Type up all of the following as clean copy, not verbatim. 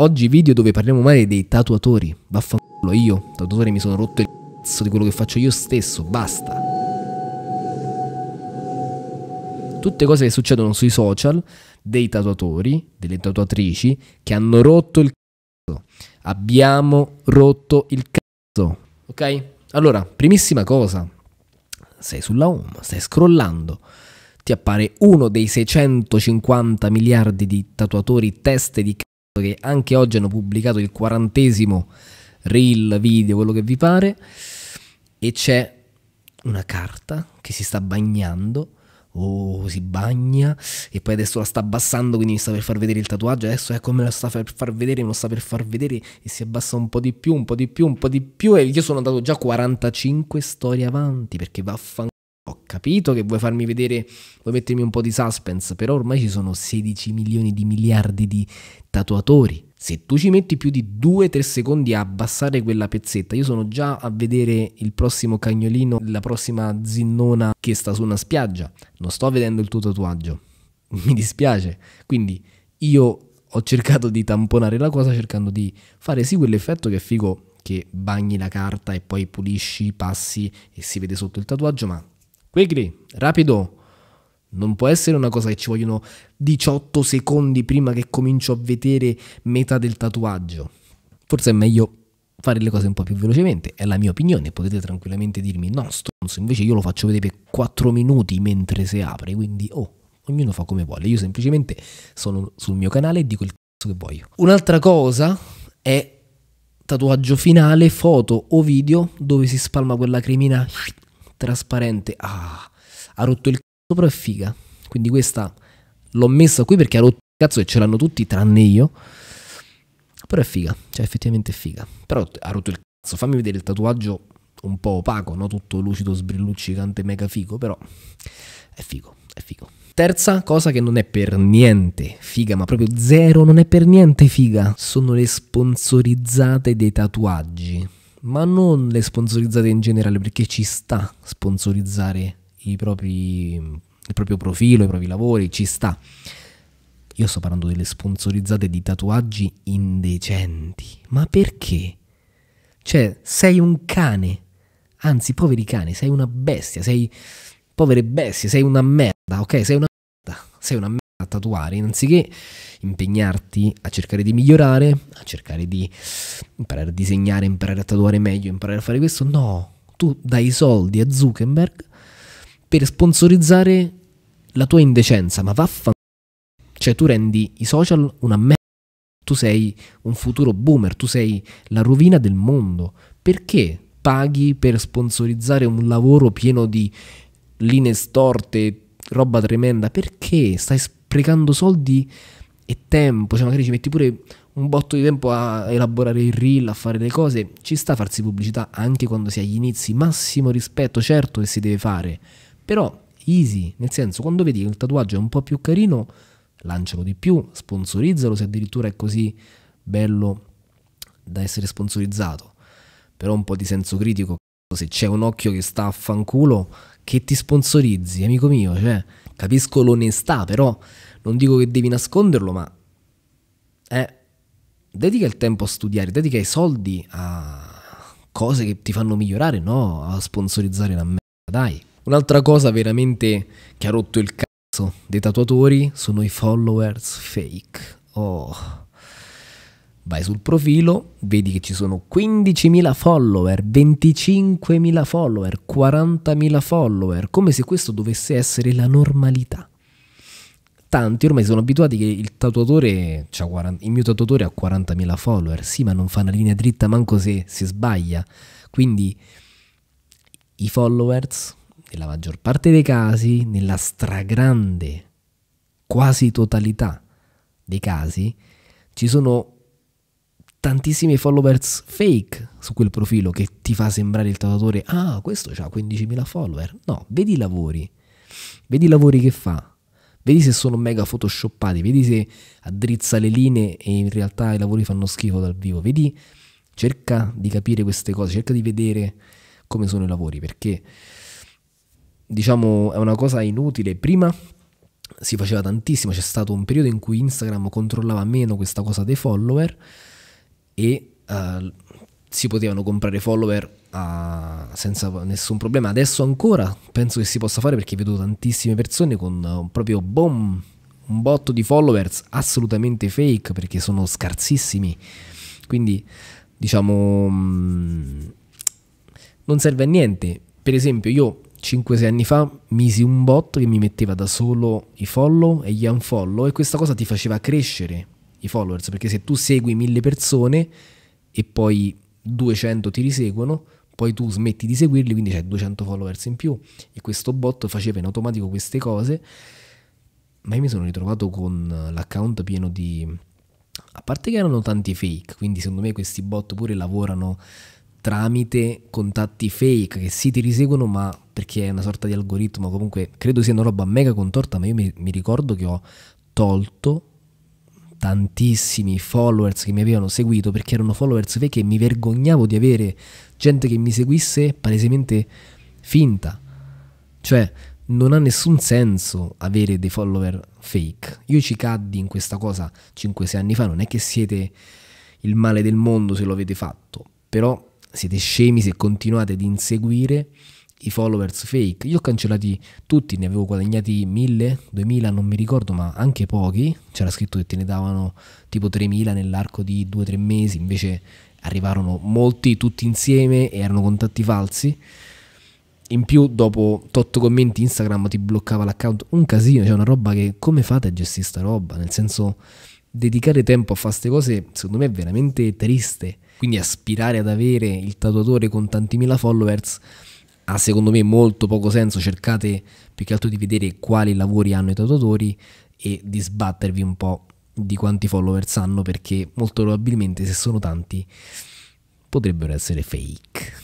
Oggi video dove parliamo male dei tatuatori. Vaffanculo, io, tatuatore, mi sono rotto il cazzo di quello che faccio io stesso, basta. Tutte cose che succedono sui social dei tatuatori, delle tatuatrici che hanno rotto il cazzo. Abbiamo rotto il cazzo, ok? Allora, primissima cosa, sei sulla home, stai scrollando, ti appare uno dei 650 miliardi di tatuatori teste di cazzo che anche oggi hanno pubblicato il 40° reel, video, quello che vi pare, e c'è una carta che si sta bagnando, si bagna e poi adesso la sta abbassando, quindi mi sta per far vedere il tatuaggio, adesso è come la sta per far vedere, me lo sta per far vedere e si abbassa un po' di più, un po' di più, un po' di più, e io sono andato già 45 storie avanti perché vaffanculo. Ho capito che vuoi farmi vedere, vuoi mettermi un po' di suspense, però ormai ci sono 16 milioni di miliardi di tatuatori. Se tu ci metti più di 2-3 secondi a abbassare quella pezzetta, io sono già a vedere il prossimo cagnolino, la prossima zinnona che sta su una spiaggia. Non sto vedendo il tuo tatuaggio, mi dispiace. Quindi io ho cercato di tamponare la cosa cercando di fare sì quell'effetto che è figo, che bagni la carta e poi pulisci, passi e si vede sotto il tatuaggio, ma quickly, rapido, non può essere una cosa che ci vogliono 18 secondi prima che comincio a vedere metà del tatuaggio. Forse è meglio fare le cose un po' più velocemente, è la mia opinione, potete tranquillamente dirmi no stronzo, invece io lo faccio vedere per 4 minuti mentre si apre, quindi ognuno fa come vuole, io semplicemente sono sul mio canale e dico il cazzo che voglio. Un'altra cosa è tatuaggio finale, foto o video dove si spalma quella cremina trasparente, ha rotto il cazzo però è figa, quindi questa l'ho messa qui perché ha rotto il cazzo e ce l'hanno tutti tranne io, però è figa, cioè effettivamente è figa, però ha rotto il cazzo. Fammi vedere il tatuaggio un po' opaco, no? Tutto lucido, sbrilluccicante, mega figo, però è figo, è figo. Terza cosa che non è per niente figa, ma proprio zero, non è per niente figa, sono le sponsorizzate dei tatuaggi. Ma non le sponsorizzate in generale, perché ci sta sponsorizzare il proprio profilo, i propri lavori, ci sta. Io sto parlando delle sponsorizzate di tatuaggi indecenti. Ma perché? Cioè, sei un cane, anzi, poveri cani, sei una bestia, sei povere bestie, sei una merda, ok? Sei una merda a tatuare, anziché impegnarti a cercare di migliorare, a cercare di imparare a disegnare, imparare a tatuare meglio, imparare a fare questo, no, tu dai i soldi a Zuckerberg per sponsorizzare la tua indecenza, ma vaffanculo, cioè tu rendi i social una merda, tu sei un futuro boomer, tu sei la rovina del mondo, perché paghi per sponsorizzare un lavoro pieno di linee storte, roba tremenda, perché stai sprecando soldi e tempo, cioè magari ci metti pure un botto di tempo a elaborare il reel, a fare le cose, ci sta a farsi pubblicità anche quando si è agli inizi, massimo rispetto, certo che si deve fare, però easy, nel senso, quando vedi che il tatuaggio è un po' più carino, lancialo di più, sponsorizzalo se addirittura è così bello da essere sponsorizzato, però un po' di senso critico, se c'è un occhio che sta a fanculo, che ti sponsorizzi, amico mio, cioè, capisco l'onestà, però non dico che devi nasconderlo, ma dedica il tempo a studiare, dedica i soldi a cose che ti fanno migliorare, no a sponsorizzare la merda, dai. Un'altra cosa veramente che ha rotto il cazzo dei tatuatori sono i followers fake. Vai sul profilo, vedi che ci sono 15.000 follower, 25.000 follower, 40.000 follower, come se questo dovesse essere la normalità. Tanti ormai sono abituati che il tatuatore, il mio tatuatore ha 40.000 follower, sì, ma non fa una linea dritta manco se si sbaglia. Quindi i followers, nella maggior parte dei casi, nella stragrande, quasi totalità dei casi, ci sono tantissimi followers fake su quel profilo che ti fa sembrare il tatuatore, ah questo c'ha 15.000 follower, no, vedi i lavori che fa, vedi se sono mega photoshoppati, vedi se addrizza le linee e in realtà i lavori fanno schifo dal vivo, vedi, cerca di capire queste cose, cerca di vedere come sono i lavori, perché diciamo è una cosa inutile prima si faceva tantissimo, c'è stato un periodo in cui Instagram controllava meno questa cosa dei follower e si potevano comprare follower senza nessun problema. Adesso ancora penso che si possa fare, perché vedo tantissime persone con proprio boom, un botto di followers assolutamente fake, perché sono scarsissimi. Quindi diciamo non serve a niente. Per esempio io 5-6 anni fa misi un bot che mi metteva da solo i follow e gli unfollow, e questa cosa ti faceva crescere i followers, perché se tu segui 1000 persone e poi 200 ti riseguono, poi tu smetti di seguirli, quindi c'hai 200 followers in più, e questo bot faceva in automatico queste cose. Ma io mi sono ritrovato con l'account pieno di, a parte che erano tanti fake, quindi secondo me questi bot pure lavorano tramite contatti fake che sì ti riseguono, ma perché è una sorta di algoritmo. Comunque credo sia una roba mega contorta, ma io mi ricordo che ho tolto tantissimi followers che mi avevano seguito perché erano followers fake, e mi vergognavo di avere gente che mi seguisse palesemente finta. Cioè non ha nessun senso avere dei follower fake. Io ci caddi in questa cosa 5-6 anni fa. Non è che siete il male del mondo se lo avete fatto, però siete scemi se continuate ad inseguire i followers fake. Io ho cancellati tutti, ne avevo guadagnati 1000, 2000, non mi ricordo, ma anche pochi. C'era scritto che te ne davano tipo 3000 nell'arco di 2-3 mesi, invece arrivarono molti tutti insieme e erano contatti falsi. In più dopo 8 commenti Instagram ti bloccava l'account, un casino. Cioè una roba che, come fate a gestire sta roba? Nel senso, dedicare tempo a fare queste cose secondo me è veramente triste. Quindi aspirare ad avere il tatuatore con tanti mila followers ha secondo me molto poco senso. Cercate più che altro di vedere quali lavori hanno i tatuatori e di sbattervi un po' di quanti followers hanno, perché molto probabilmente se sono tanti potrebbero essere fake.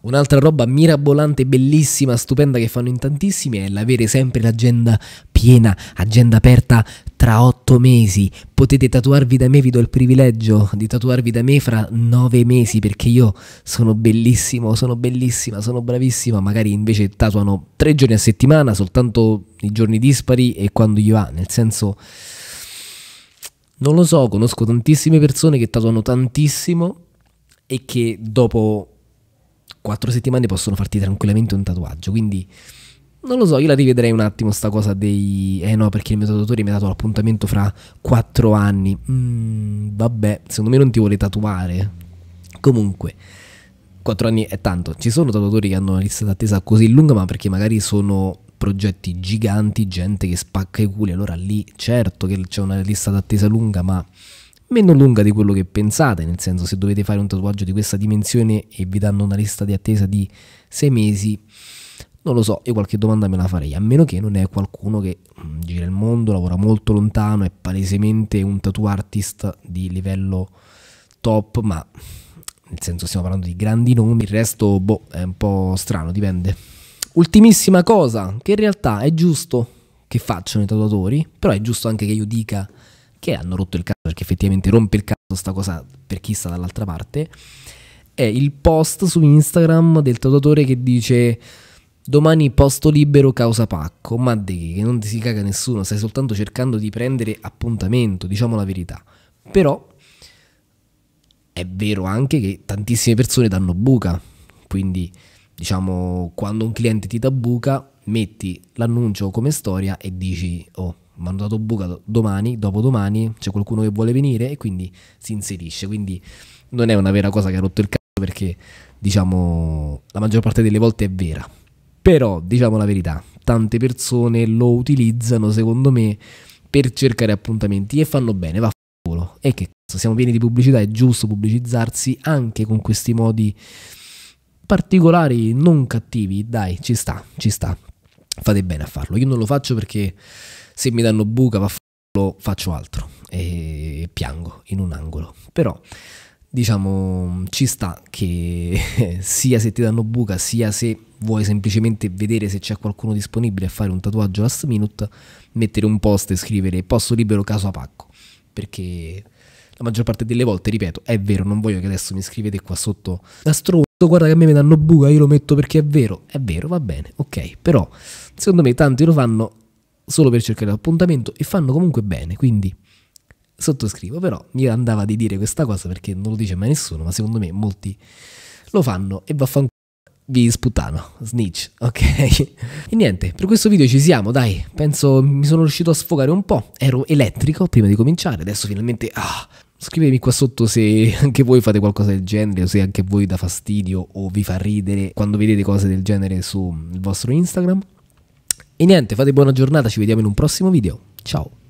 Un'altra roba mirabolante, bellissima, stupenda che fanno in tantissimi è l'avere sempre l'agenda piena, agenda aperta tra 8 mesi. Potete tatuarvi da me, vi do il privilegio di tatuarvi da me fra 9 mesi perché io sono bellissimo, sono bellissima, sono bravissima. Magari invece tatuano 3 giorni a settimana, soltanto i giorni dispari e quando gli va. Nel senso, non lo so, conosco tantissime persone che tatuano tantissimo e che dopo 4 settimane possono farti tranquillamente un tatuaggio. Quindi non lo so, io la rivedrei un attimo sta cosa dei no, perché il mio tatuatore mi ha dato l'appuntamento fra 4 anni. Vabbè, secondo me non ti vuole tatuare. Comunque 4 anni è tanto. Ci sono tatuatori che hanno una lista d'attesa così lunga, ma perché magari sono progetti giganti, gente che spacca i culi. Allora lì certo che c'è una lista d'attesa lunga, ma meno lunga di quello che pensate. Nel senso, se dovete fare un tatuaggio di questa dimensione e vi danno una lista di attesa di 6 mesi, non lo so, io qualche domanda me la farei, a meno che non è qualcuno che gira il mondo, lavora molto lontano, è palesemente un tattoo artist di livello top, ma nel senso stiamo parlando di grandi nomi. Il resto boh, è un po' strano, dipende. Ultimissima cosa, che in realtà è giusto che facciano i tatuatori, però è giusto anche che io dica che hanno rotto il cazzo, perché effettivamente rompe il cazzo sta cosa per chi sta dall'altra parte, è il post su Instagram del tatuatore che dice: domani posto libero causa pacco. Ma di che non ti si caga nessuno, stai soltanto cercando di prendere appuntamento, diciamo la verità. Però è vero anche che tantissime persone danno buca, quindi diciamo, quando un cliente ti dà buca metti l'annuncio come storia e dici: oh, mi hanno dato buca domani, dopodomani, c'è qualcuno che vuole venire? E quindi si inserisce. Quindi non è una vera cosa che ha rotto il cazzo, perché diciamo la maggior parte delle volte è vera. Però diciamo la verità, tante persone lo utilizzano secondo me per cercare appuntamenti, e fanno bene, va a culo. E che cazzo, siamo pieni di pubblicità, è giusto pubblicizzarsi anche con questi modi particolari, non cattivi. Dai, ci sta, ci sta. Fate bene a farlo. Io non lo faccio perché se mi danno buca vaffanculo, faccio altro e piango in un angolo. Però diciamo ci sta che sia se ti danno buca, sia se vuoi semplicemente vedere se c'è qualcuno disponibile a fare un tatuaggio last minute, mettere un post e scrivere posto libero caso a pacco, perché la maggior parte delle volte, ripeto, è vero. Non voglio che adesso mi scrivete qua sotto: da stronzo, guarda che a me mi danno buca, io lo metto perché è vero. È vero, va bene, ok, però secondo me tanti lo fanno solo per cercare l'appuntamento e fanno comunque bene, quindi sottoscrivo. Però mi andava di dire questa cosa perché non lo dice mai nessuno, ma secondo me molti lo fanno e vaffanculo. Vi sputano, snitch, ok? E niente, per questo video ci siamo, dai. Penso mi sono riuscito a sfogare un po'. Ero elettrico prima di cominciare, adesso finalmente... scrivetemi qua sotto se anche voi fate qualcosa del genere, o se anche voi dà fastidio o vi fa ridere quando vedete cose del genere sul vostro Instagram. E niente, fate buona giornata, ci vediamo in un prossimo video. Ciao!